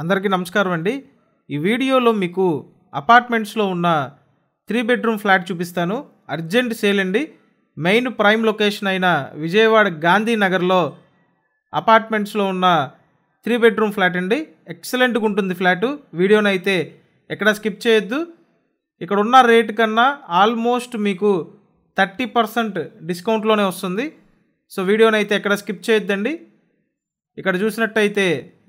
అందరికీ నమస్కారం అండి। ఈ వీడియోలో మీకు అపార్ట్మెంట్స్ లో ఉన్న 3 బెడ్రూమ్ ఫ్లాట్ చూపిస్తాను। అర్జెంట్ సేల్ అండి। మెయిన్ ప్రైమ్ లొకేషన్ అయిన విజయవాడ గాంధీనగర్ లో అపార్ట్మెంట్స్ లో ఉన్న 3 బెడ్రూమ్ ఫ్లాట్ అండి। ఎక్సలెంట్ గా ఉంటుంది ఫ్లాట్। వీడియోని అయితే ఎక్కడ స్కిప్ చేయొద్దు। ఇక్కడ ఉన్న రేట్ కన్నా ఆల్మోస్ట్ మీకు 30% డిస్కౌంట్ లోనే వస్తుంది। సో వీడియోని అయితే ఎక్కడ స్కిప్ చేయొద్దండి। ఇక్కడ చూసినట్టయితే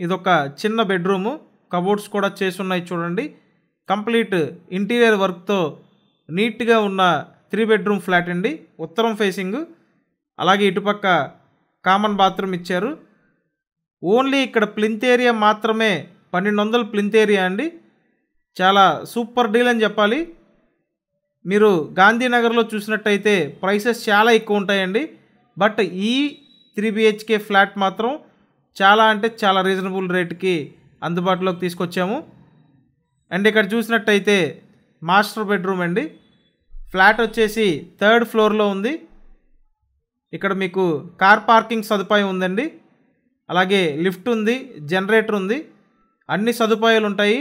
ఇదొక చిన్న బెడ్రూమ్, కబోర్డ్స్ కూడా చేసి ఉన్నాయి చూడండి। కంప్లీట్ ఇంటీరియర్ వర్క్ తో నీట్ గా ఉన్న 3 బెడ్రూమ్ ఫ్లాట్ అండి। ఉత్తరం ఫేసింగ్, అలాగే ఇటుపక్క కామన్ బాత్రూమ్ ఇచ్చారు। ఓన్లీ ఇక్కడ ప్లింత్ ఏరియా మాత్రమే 1200 ప్లింత్ ఏరియా అండి। చాలా సూపర్ డీల్ అని చెప్పాలి। మీరు గాంధీనగర్లో చూసినట్టయితే ప్రైసెస్ చాలా ఎక్కువ ఉంటాయండి, బట్ ఈ 3 BHK ఫ్లాట్ మాత్రం చాలా అంటే చాలా రీజనబుల్ రేట్కి అందుబాటులోకి తీసుకొచ్చాము। అండ్ ఇక్కడ చూసినట్టయితే మాస్టర్ బెడ్రూమ్ అండి। ఫ్లాట్ వచ్చేసి 3rd ఫ్లోర్లో ఉంది। ఇక్కడ మీకు కార్ పార్కింగ్ సదుపాయం ఉందండి, అలాగే లిఫ్ట్ ఉంది, జనరేటర్ ఉంది, అన్ని సదుపాయాలు ఉంటాయి।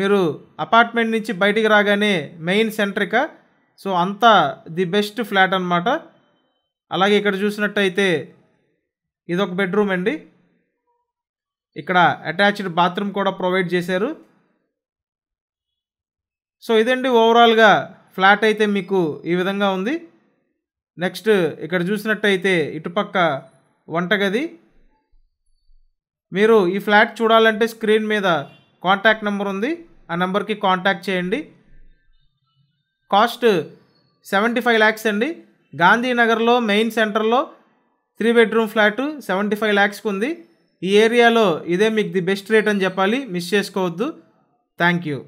మీరు అపార్ట్మెంట్ నుంచి బయటికి రాగానే మెయిన్ సెంట్రిక, సో అంతా ది బెస్ట్ ఫ్లాట్ అన్నమాట। అలాగే ఇక్కడ చూసినట్టయితే ఇదొక బెడ్రూమ్ అండి। ఇక్కడ అటాచ్డ్ బాత్రూమ్ కూడా ప్రొవైడ్ చేశారు। సో ఇదండి ఓవరాల్గా ఫ్లాట్ అయితే మీకు ఈ విధంగా ఉంది। నెక్స్ట్ ఇక్కడ చూసినట్టయితే ఇటుపక్క వంటగది। మీరు ఈ ఫ్లాట్ చూడాలంటే స్క్రీన్ మీద కాంటాక్ట్ నెంబర్ ఉంది, ఆ నెంబర్కి కాంటాక్ట్ చేయండి। కాస్ట్ 75 lakhs అండి। గాంధీనగర్లో మెయిన్ సెంటర్లో 3 బెడ్రూమ్ ఫ్లాట్ 75 lakhsకి ఉంది। ఈ ఏరియాలో ఇదే మీకు ది బెస్ట్ రేట్ అని చెప్పాలి, మిస్ చేసుకోవద్దు। Thank you.